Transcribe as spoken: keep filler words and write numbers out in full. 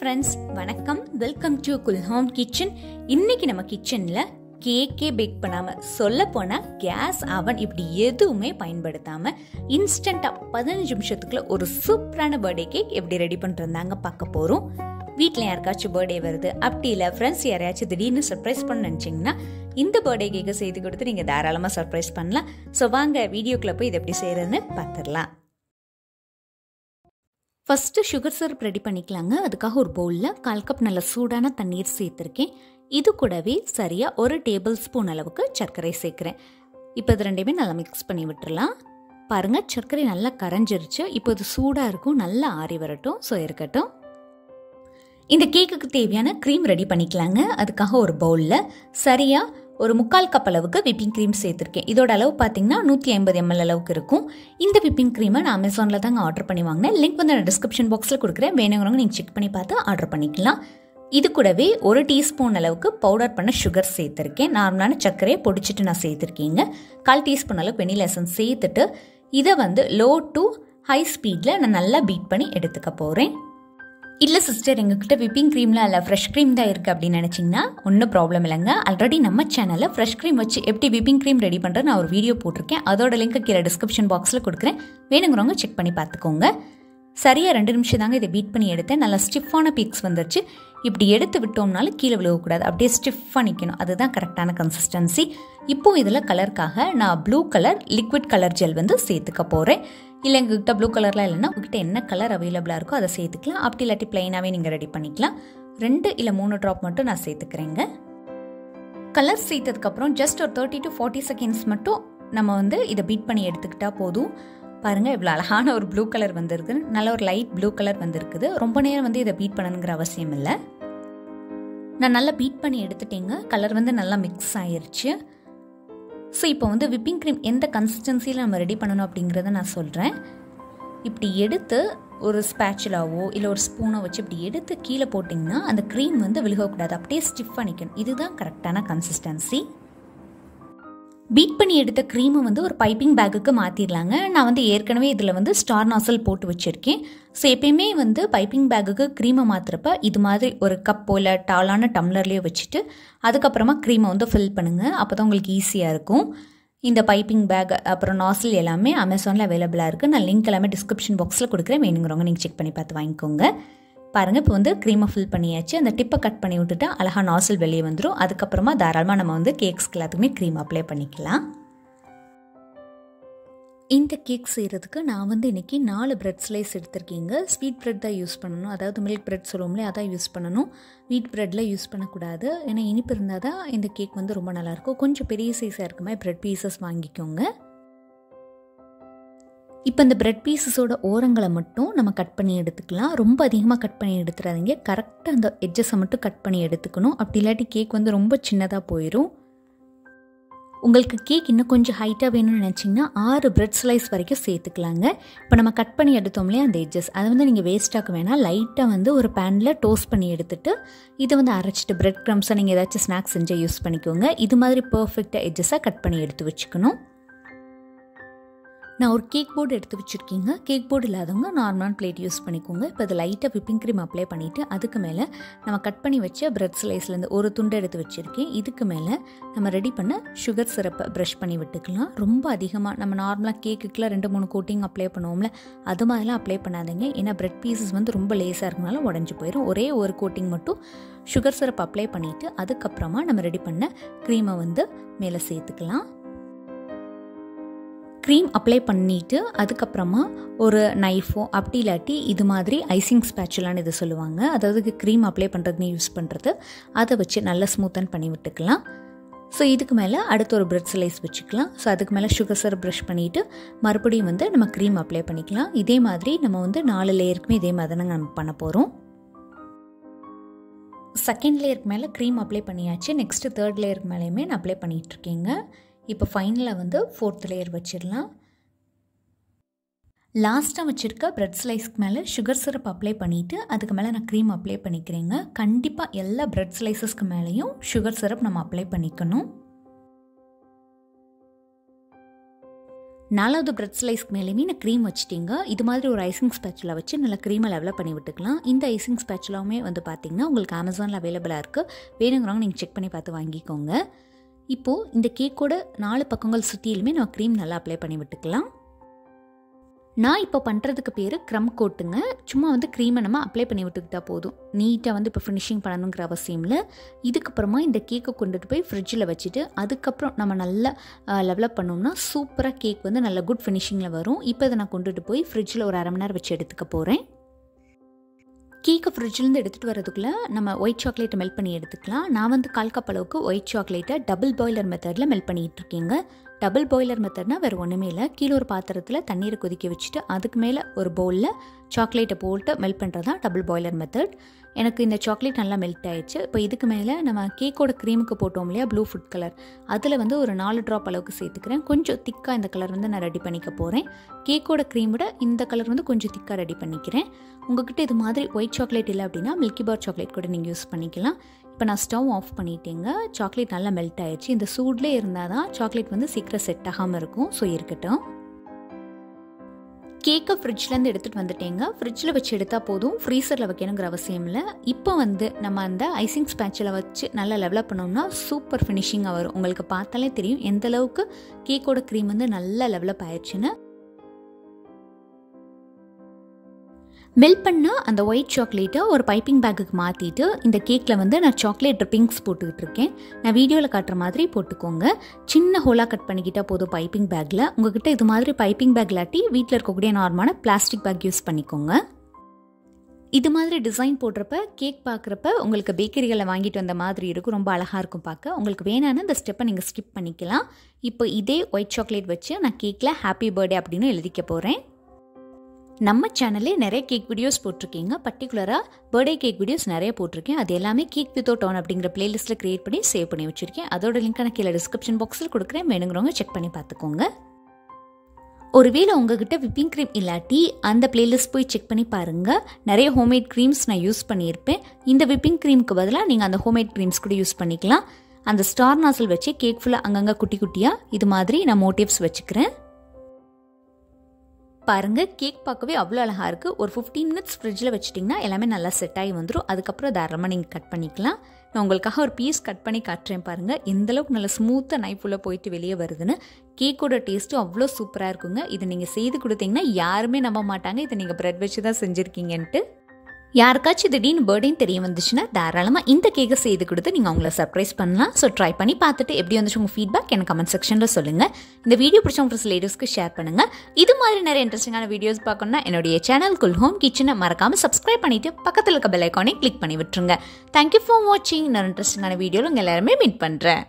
friends, வணக்கம். Welcome to Coolhome Kitchen. இன்னைக்கு நம்ம கிச்சன்ல கேக்கே பேக் பண்ணாம, சொல்ல போனா கேஸ் அவன் இப்படி எதுவுமே பயன்படுத்தாம இன்ஸ்டன்ட்டா பதினஞ்சு நிமிஷத்துக்குள்ள ஒரு சூப்பரான பர்த்டே கேக் எப்படி ரெடி பண்றதாங்க பார்க்க போறோம். வீட்டில் யாருக்காச்சும் பர்த்டே வருது, அப்படி இல்லை ஃப்ரெண்ட்ஸ் யாரையாச்சும் திடீர்னு சர்ப்ரைஸ் பண்ண நினச்சிங்கன்னா இந்த பர்த்டே கேக்கை செய்து கொடுத்து நீங்கள் தாராளமாக சர்ப்ரைஸ் பண்ணலாம். ஸோ வாங்க வீடியோக்குள்ளே போய் இதை எப்படி செய்கிறதுன்னு பார்த்துடலாம். ஃபஸ்ட்டு சுகர் சிரப் ரெடி பண்ணிக்கலாங்க. அதுக்காக ஒரு பவுலில் கால் கப் நல்ல சூடான தண்ணீர் சேர்த்துருக்கேன். இது கூடவே சரியாக ஒரு டேபிள் ஸ்பூன் அளவுக்கு சர்க்கரை சேர்க்குறேன். இப்போ இது ரெண்டையுமே நல்லா மிக்ஸ் பண்ணி விட்டுடலாம். பாருங்கள், சர்க்கரை நல்லா கரைஞ்சிருச்சு. இப்போ இது சூடாக இருக்கும், நல்லா ஆறி வரட்டும். ஸோ இருக்கட்டும். இந்த கேக்குக்கு தேவையான க்ரீம் ரெடி பண்ணிக்கலாங்க. அதுக்காக ஒரு பவுலில் சரியாக ஒரு முக்கால் கப் அளவுக்கு விப்பிங் க்ரீம் சேர்த்துருக்கேன். இதோட அளவு பார்த்தீங்கன்னா நூற்றி ஐம்பது எம்எல் அளவுக்கு இருக்கும். இந்த விப்பிங் க்ரீமை நான் அமேசானில் தாங்க ஆர்டர் பண்ணி வாங்கினேன். லிங்க் வந்து நான் டிஸ்கிரிப்ஷன் பாக்ஸில் கொடுக்குறேன். வேணுங்கிறவங்க நீங்கள் செக் பண்ணி பார்த்து ஆர்டர் பண்ணிக்கலாம். இது கூடவே ஒரு டீஸ்பூன் அளவுக்கு பவுடர் பண்ண சுகர் சேர்த்துருக்கேன். நார்மலான சர்க்கரையை பொடிச்சிட்டு நான் சேர்த்துருக்கேங்க. கால் டீஸ்பூன் அளவுக்கு வெண்ணிலா எசன்ஸ் சேர்த்துட்டு இதை வந்து லோ டு ஹை ஸ்பீடில் நான் நல்லா பீட் பண்ணி எடுத்துக்க போகிறேன். இல்லை சிஸ்டர், எங்ககிட்ட விப்பிங் க்ரீம்லாம் இல்லை, ஃப்ரெஷ் க்ரீம் தான் இருக்குது அப்படின்னு நினச்சிங்கன்னா ஒன்றும் ப்ராப்ளம் இல்லைங்க. ஆல்ரெடி நம்ம சேனலில் ஃப்ரெஷ் க்ரீம் வச்சு எப்படி விப்பிங் க்ரீம் ரெடி பண்ணுறது நான் ஒரு வீடியோ போட்டிருக்கேன். அதோட லிங்க் கீழே டிஸ்கிரிப்ஷன் பாக்ஸில் கொடுக்குறேன். வேணுங்கிறவங்க செக் பண்ணி பார்த்துக்கோங்க. சரியாக ரெண்டு நிமிஷம் தாங்க இதை பீட் பண்ணி எடுத்தேன். நல்லா ஸ்டிஃபான பீக்ஸ் வந்துருச்சு. இப்படி எடுத்து விட்டோம்னாலும் கீழே விழுகக்கூடாது, அப்படியே ஸ்டிஃபாக நிற்கணும். அதுதான் கரெக்டான கன்சிஸ்டன்சி. இப்போது இதில் கலருக்காக நான் blue colour liquid colour gel வந்து சேர்த்துக்க போகிறேன். இல்லை எங்ககிட்ட ப்ளூ கலர்லாம் இல்லைன்னா உங்ககிட்ட என்ன கலர் அவைலபிளாக இருக்கோ அதை சேர்த்துக்கலாம். அப்படி இல்லாட்டி பிளைனாகவே நீங்கள் ரெடி பண்ணிக்கலாம். ரெண்டு இல்லை மூணு ட்ராப் மட்டும் நான் சேர்த்துக்கிறேங்க. கலர் சேர்த்ததுக்கப்புறம் ஜஸ்ட் ஒரு தேர்ட்டி டு ஃபார்ட்டி செகண்ட்ஸ் மட்டும் நம்ம வந்து இதை பீட் பண்ணி எடுத்துக்கிட்டால் போதும். பாருங்கள், இவ்வளோ அழகான ஒரு ப்ளூ கலர் வந்துருக்குது. நல்ல ஒரு லைட் ப்ளூ கலர் வந்துருக்குது. ரொம்ப நேரம் வந்து இதை பீட் பண்ணணுங்கிற அவசியம் இல்லை. நான் நல்லா பீட் பண்ணி எடுத்துட்டேங்க. கலர் வந்து நல்லா மிக்ஸ் ஆயிடுச்சு. ஸோ இப்போ வந்து விப்பிங் க்ரீம் எந்த கன்சிஸ்டன்சியில் நம்ம ரெடி பண்ணணும் அப்படிங்கிறத நான் சொல்கிறேன். இப்படி எடுத்து ஒரு ஸ்பேச்சுலாவோ இல்லை ஒரு ஸ்பூனோ வச்சு இப்படி எடுத்து கீழே போட்டிங்கன்னா அந்த க்ரீம் வந்து விழுகக்கூடாது, அப்படியே ஸ்டிஃபாக நிற்கணும். இதுதான் கரெக்டான கன்சிஸ்டன்சி. பீட் பண்ணி எடுத்த க்ரீமை வந்து ஒரு பைப்பிங் பேக்குக்கு மாற்றிடலாங்க. நான் வந்து ஏற்கனவே இதில் வந்து ஸ்டார் நாசல் போட்டு வச்சுருக்கேன். ஸோ எப்பயுமே வந்து பைப்பிங் பேக்குக்கு க்ரீமை மாற்றுறப்ப இது மாதிரி ஒரு கப்போ இல்லை டாலான டம்ளர்லேயோ வச்சுட்டு அதுக்கப்புறமா க்ரீமை வந்து ஃபில் பண்ணுங்கள். அப்போ தான் உங்களுக்கு ஈஸியாக இருக்கும். இந்த பைப்பிங் பேக் அப்புறம் நாசல் எல்லாமே அமேசானில் அவைலபிளாக இருக்குது. நான் லிங்க் எல்லாமே டிஸ்கிரிப்ஷன் பாக்ஸில் கொடுக்குறேன். வேணுங்கிறவங்க நீங்கள் செக் பண்ணி பார்த்து வாங்கிக்கோங்க. பாருங்கள், இப்போ வந்து க்ரீமை ஃபில் பண்ணியாச்சு. அந்த டிப்பை கட் பண்ணி விட்டுட்டு அழகாக நாசல் வெளியே வந்துடும். அதுக்கப்புறமா தாராளமாக நம்ம வந்து கேக்ஸ்க்கு எல்லாத்துக்குமே க்ரீம் அப்ளை பண்ணிக்கலாம். இந்த கேக் செய்கிறதுக்கு நான் வந்து இன்றைக்கி நாலு பிரெட் ஸ்லைஸ் எடுத்திருக்கீங்க. ஸ்வீட் ப்ரெட் தான் யூஸ் பண்ணணும். அதாவது மில்க் ப்ரெட் சொல்லுவோம்லே, அதான் யூஸ் பண்ணணும். வீட் ப்ரெட்டில் யூஸ் பண்ணக்கூடாது. ஏன்னா இனிப்பு இருந்தால் தான் இந்த கேக் வந்து ரொம்ப நல்லாயிருக்கும். கொஞ்சம் பெரிய சைஸாக இருக்குமா ப்ரெட் பீசஸ் வாங்கிக்கோங்க. இப்போ இந்த பிரெட் பீசஸோட ஓரங்களை மட்டும் நம்ம கட் பண்ணி எடுத்துக்கலாம். ரொம்ப அதிகமாக கட் பண்ணி எடுத்துடாதீங்க. கரெக்டாக அந்த எட்ஜஸை மட்டும் கட் பண்ணி எடுத்துக்கணும். அப்படி இல்லாட்டி கேக் வந்து ரொம்ப சின்னதாக போயிடும். உங்களுக்கு கேக் இன்னும் கொஞ்சம் ஹைட்டாக வேணும்னு நினச்சிங்கன்னா ஆறு பிரெட் ஸ்லைஸ் வரைக்கும் சேர்த்துக்கலாங்க. இப்போ நம்ம கட் பண்ணி எடுத்தோம்லே அந்த எட்ஜஸ் அதை வந்து நீங்கள் வேஸ்ட்டாக்க வேணால். லைட்டாக வந்து ஒரு பேனில் டோஸ்ட் பண்ணி எடுத்துகிட்டு இதை வந்து அரைச்சிட்டு பிரெட் க்ரம்ஸை நீங்கள் ஏதாச்சும் ஸ்நாக்ஸ் செஞ்சு யூஸ் பண்ணிக்கோங்க. இது மாதிரி பர்ஃபெக்டாக எட்ஜஸாக கட் பண்ணி எடுத்து வச்சுக்கணும். நான் ஒரு கேக் போர்டு எடுத்து வச்சுருக்கீங்க. கேக் போர்டு இல்லாதவங்க நார்மலான பிளேட் யூஸ் பண்ணிக்கோங்க. இப்போ அது லைட்டாக விப்பிங் க்ரீம் அப்ளை பண்ணிவிட்டு அதுக்கு மேலே நம்ம கட் பண்ணி வச்ச பிரெட் ஸ்லைஸ்லேருந்து ஒரு துண்டை எடுத்து வச்சுருக்கேன். இதுக்கு மேலே நம்ம ரெடி பண்ண சுகர் சிரப்பை ப்ரஷ் பண்ணி விட்டுக்கலாம். ரொம்ப அதிகமாக நம்ம நார்மலாக கேக்குக்கெலாம் ரெண்டு மூணு கோட்டிங் அப்ளை பண்ணுவோம்ல, அது மாதிரிலாம் அப்ளை பண்ணாதீங்க. ஏன்னா பிரெட் பீசஸ் வந்து ரொம்ப லேஸாக இருக்கனால உடஞ்சி போயிடும். ஒரே ஒரு கோட்டிங் மட்டும் சுகர் சிரப் அப்ளை பண்ணிவிட்டு அதுக்கப்புறமா நம்ம ரெடி பண்ண க்ரீமை வந்து மேலே சேர்த்துக்கலாம். க்ரீம் அப்ளை பண்ணிவிட்டு அதுக்கப்புறமா ஒரு நைஃபோ அப்படி இல்லாட்டி இது மாதிரி ஐசிங் ஸ்பேச்சுலான்னு இதை சொல்லுவாங்க. அதாவது க்ரீம் அப்ளை பண்ணுறதுன்னு யூஸ் பண்ணுறது, அதை வச்சு நல்லா ஸ்மூத்தன் பண்ணி விட்டுக்கலாம். ஸோ இதுக்கு மேலே அடுத்து ஒரு பிரெட் ஸ்லைஸ் வச்சுக்கலாம். ஸோ அதுக்கு மேலே சுகர் சிரப் ப்ரஷ் பண்ணிவிட்டு மறுபடியும் வந்து நம்ம க்ரீம் அப்ளை பண்ணிக்கலாம். இதே மாதிரி நம்ம வந்து நாலு லேயருக்குமே இதே மாதிரி தாங்க நம்ம பண்ண போகிறோம். செகண்ட் லேயருக்கு மேலே க்ரீம் அப்ளை பண்ணியாச்சு. நெக்ஸ்ட்டு தேர்ட் லேயருக்கு மேலேயுமே நான் அப்ளை பண்ணிகிட்ருக்கேங்க. இப்போ ஃபைனலாக வந்து ஃபோர்த் லேயர் வச்சிடலாம். லாஸ்ட்டாக வச்சுருக்க பிரெட் ஸ்லைஸ்க்கு மேலே சுகர் சிரப் அப்ளை பண்ணிவிட்டு அதுக்கு மேலே நான் க்ரீம் அப்ளை பண்ணிக்கிறேங்க. கண்டிப்பாக எல்லா பிரெட் ஸ்லைசஸ்க்கு மேலேயும் சுகர் சிரப் நம்ம அப்ளை பண்ணிக்கணும். நாலாவது பிரெட் ஸ்லைஸ்க்கு மேலேயுமே நான் க்ரீம் வச்சுட்டிங்க. இது மாதிரி ஒரு ஐசிங் ஸ்பேச்சுலா வச்சு நல்லா க்ரீமை லெவலப் பண்ணி விட்டுக்கலாம். இந்த ஐசிங் ஸ்பேச்சுலாவுமே வந்து பார்த்திங்கன்னா உங்களுக்கு அமேசானில் அவைலபிளாக இருக்குது. வேணுங்கிறவங்க நீங்கள் செக் பண்ணி பார்த்து வாங்கிக்கோங்க. இப்போது இந்த கேக்கோட நாலு பக்கங்கள் சுற்றியிலுமே நான் க்ரீம் நல்லா அப்ளை பண்ணி விட்டுக்கலாம். நான் இப்போ பண்ணுறதுக்கு பேர் க்ரம் கோட்டுங்க. சும்மா வந்து க்ரீமை நம்ம அப்ளை பண்ணி விட்டுக்கிட்டா போதும். நீட்டாக வந்து இப்போ ஃபினிஷிங் பண்ணணுங்கிற அவசியமில்லை. இதுக்கப்புறமா இந்த கேக்கை கொண்டுட்டு போய் ஃப்ரிட்ஜில் வச்சுட்டு அதுக்கப்புறம் நம்ம நல்லா லெவலப் பண்ணோம்னா சூப்பராக கேக் வந்து நல்ல குட் ஃபினிஷிங்கில் வரும். இப்போ இதை நான் கொண்டுட்டு போய் ஃப்ரிட்ஜில் ஒரு அரை மணி நேரம் வச்சு எடுத்துக்க போகிறேன். கேக்கை ஃப்ரிட்ஜிலேருந்து எடுத்துகிட்டு வரதுக்குள்ளே நம்ம ஒயிட் சாக்லேட்டை மெல்ட் பண்ணி எடுத்துக்கலாம். நான் வந்து கால் கப் அளவுக்கு ஒயிட் சாக்லேட்டை டபுள் பாய்லர் மெத்தடில் மெல்ட் பண்ணிகிட்ருக்கேங்க. டபுள் பாய்லர் மெத்தட்னால் வேறு ஒன்றுமே இல்லை. கீழே ஒரு பாத்திரத்தில் தண்ணீரை கொதிக்க வச்சுட்டு அதுக்கு மேலே ஒரு பவுலில் சாக்லேட்டை போட்டு மெல்ட் பண்ணுறது தான் டபுள் பாய்லர் மெத்தட். எனக்கு இந்த சாக்லேட் நல்லா மெல்ட் ஆகிடுச்சு. இப்போ இதுக்கு மேலே நம்ம கேக்கோட க்ரீமுக்கு போட்டோம் இல்லையா ப்ளூ ஃபுட் கலர், அதில் வந்து ஒரு நாலு ட்ராப் அளவுக்கு சேர்த்துக்கிறேன். கொஞ்சம் திக்காக இந்த கலர் வந்து நான் ரெடி பண்ணிக்க போகிறேன். கேக்கோட க்ரீமோட இந்த கலர் வந்து கொஞ்சம் திக்காக ரெடி பண்ணிக்கிறேன். உங்கள்கிட்ட இது மாதிரி ஒயிட் சாக்லேட் இல்லை அப்படின்னா மில்கி பார் சாக்லேட் கூட நீங்கள் யூஸ் பண்ணிக்கலாம். இப்போ நான் ஸ்டவ் ஆஃப் பண்ணிட்டேங்க. சாக்லேட் நல்லா மெல்ட் ஆகிடுச்சு. இந்த சூட்லே இருந்தால் தான் சாக்லேட் வந்து சீக்கிரம் செட் ஆகாமல் இருக்கும். ஸோ இருக்கட்டும். கேக்கை ஃப்ரிட்ஜ்லேருந்து எடுத்துகிட்டு வந்துட்டேங்க. ஃப்ரிட்ஜில் வச்சு எடுத்தால் போதும், ஃப்ரீசரில் வைக்கணுங்கிற அவசியம் இல்லை. இப்போ வந்து நம்ம அந்த ஐசிங் ஸ்பேட்சில் வச்சு நல்லா லெவலப் பண்ணோம்னா சூப்பர் ஃபினிஷிங்காக வரும். உங்களுக்கு பார்த்தாலே தெரியும் எந்தளவுக்கு கேக்கோட க்ரீம் வந்து நல்லா லெவலப் ஆயிடுச்சுன்னு. மெல்ட் பண்ணால் அந்த ஒயிட் சாக்லேட்டை ஒரு பைப்பிங் பேக்குக்கு மாற்றிட்டு இந்த கேக்கில் வந்து நான் சாக்லேட் ட்ரிப்பிங்ஸ் போட்டுக்கிட்டு இருக்கேன். நான் வீடியோவில் காட்டுற மாதிரி போட்டுக்கோங்க. சின்ன ஹோலாக கட் பண்ணிக்கிட்டால் போதும் பைப்பிங் பேக்கில். உங்கள்கிட்ட இது மாதிரி பைப்பிங் பேக் இல்லாட்டி வீட்டில் இருக்கக்கூடிய நார்மலான பிளாஸ்டிக் பேக் யூஸ் பண்ணிக்கோங்க. இது மாதிரி டிசைன் போடுறப்ப கேக் பார்க்குறப்ப உங்களுக்கு பேக்கரிகளை வாங்கிட்டு வந்த மாதிரி இருக்கும். ரொம்ப அழகாக இருக்கும் பார்க்க. உங்களுக்கு வேணான்னு இந்த ஸ்டெப்பை நீங்கள் ஸ்கிப் பண்ணிக்கலாம். இப்போ இதே ஒயிட் சாக்லேட் வச்சு நான் கேக்கில் ஹாப்பி பர்த்டே அப்படின்னு எழுதிக்க போகிறேன். நம்ம சேனல்லே நிறைய கேக் வீடியோஸ் போட்டிருக்கீங்க. பர்டிகுலராக பர்த்டே கேக் வீடியோஸ் நிறைய போட்டிருக்கேன். அது எல்லாமே கேக் வித் அவுட் ஆன் அப்படிங்கிற பிளேலிஸ்ட்டில் க்ரியேட் பண்ணி சேவ் பண்ணி வச்சுருக்கேன். அதோட லிங்க் நான் கீழே டிஸ்கிரிப்ஷன் பாக்ஸில் கொடுக்குறேன். வேணுங்கிறவங்க செக் பண்ணி பார்த்துக்கோங்க. ஒருவேளை உங்ககிட்ட விப்பிங் க்ரீம் இல்லாட்டி அந்த பிளேலிஸ்ட் போய் செக் பண்ணி பாருங்கள். நிறைய ஹோம்மேட் க்ரீம்ஸ் நான் யூஸ் பண்ணியிருப்பேன். இந்த விப்பிங் க்ரீமுக்கு பதிலாக நீங்கள் அந்த ஹோம்மேட் க்ரீம்ஸ் கூட யூஸ் பண்ணிக்கலாம். அந்த ஸ்டார் நாசல் வச்சு கேக் ஃபுல்லாக அங்கங்கே குட்டி குட்டியாக இது மாதிரி நான் மோட்டிவ்ஸ் வச்சுக்கிறேன். பாருங்கள், கேக் பார்க்கவே அவ்வளோ அழகாக இருக்குது. ஒரு ஃபிஃப்டீன் மினிட்ஸ் ஃப்ரிட்ஜில் வச்சுட்டிங்கன்னா எல்லாமே நல்லா செட் ஆகி வந்துடும். அதுக்கப்புறம் தாராளமாக நீங்கள் கட் பண்ணிக்கலாம். நான் உங்களுக்காக ஒரு பீஸ் கட் பண்ணி காட்டுறேன் பாருங்கள். எந்தளவுக்கு நல்லா ஸ்மூத்தாக நைஃபுள்ளே போயிட்டு வெளியே வருதுன்னு. கேக்கோட டேஸ்ட்டும் அவ்வளோ சூப்பராக இருக்குங்க. இதை நீங்கள் செய்து கொடுத்தீங்கன்னா யாருமே நம்ப மாட்டாங்க இதை நீங்கள் பிரெட் வச்சு தான் செஞ்சுருக்கீங்கன்ட்டு. யாருக்காச்சும் திடீர்னு பர்த்டேன்னு தெரிய வந்துச்சுன்னா தாராளமாக இந்த கேக்கை செய்து கொடுத்து நீங்கள் அவங்கள சர்ப்ரைஸ் பண்ணலாம். ஸோ ட்ரை பண்ணி பார்த்துட்டு எப்படி வந்துச்சு உங்கள் ஃபீட்பேக் எனக்கு கமெண்ட் செக்ஷனில் சொல்லுங்கள். இந்த வீடியோ பிடிச்ச உங்கள் ரிலேட்டிவ்ஸ்க்கு ஷேர் பண்ணுங்கள். இது மாதிரி நிறைய இன்ட்ரெஸ்டிங்கான வீடியோஸ் பார்க்கணும்னா என்னுடைய சேனல் கூல்ஹோம் கிச்சனை மறக்காமல் சப்ஸ்கிரைப் பண்ணிவிட்டு பக்கத்தில் இருக்க பெல் ஐக்கானே கிளிக் பண்ணி விட்டுருங்க. தேங்க்யூ ஃபார் வாட்சிங். நான் இன்ட்ரெஸ்டிங்கான வீடியோவில் உங்கள் எல்லாருமே மீட் பண்ணுறேன்.